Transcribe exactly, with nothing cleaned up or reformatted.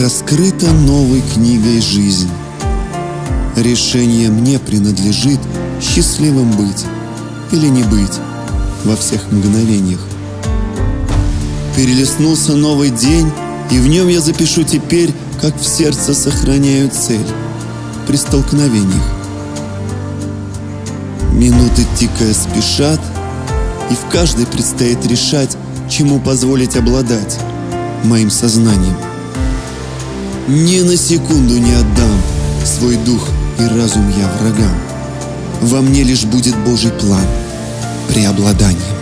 раскрыта новой книгой жизни. Решение мне принадлежит счастливым быть или не быть во всех мгновениях. Перелеснулся новый день, и в нем я запишу теперь, как в сердце сохраняю цель при столкновениях. Минуты тикая спешат, и в каждой предстоит решать, чему позволить обладать моим сознанием. Ни на секунду не отдам свой дух и разум я врагам. Во мне лишь будет Божий план преобладания.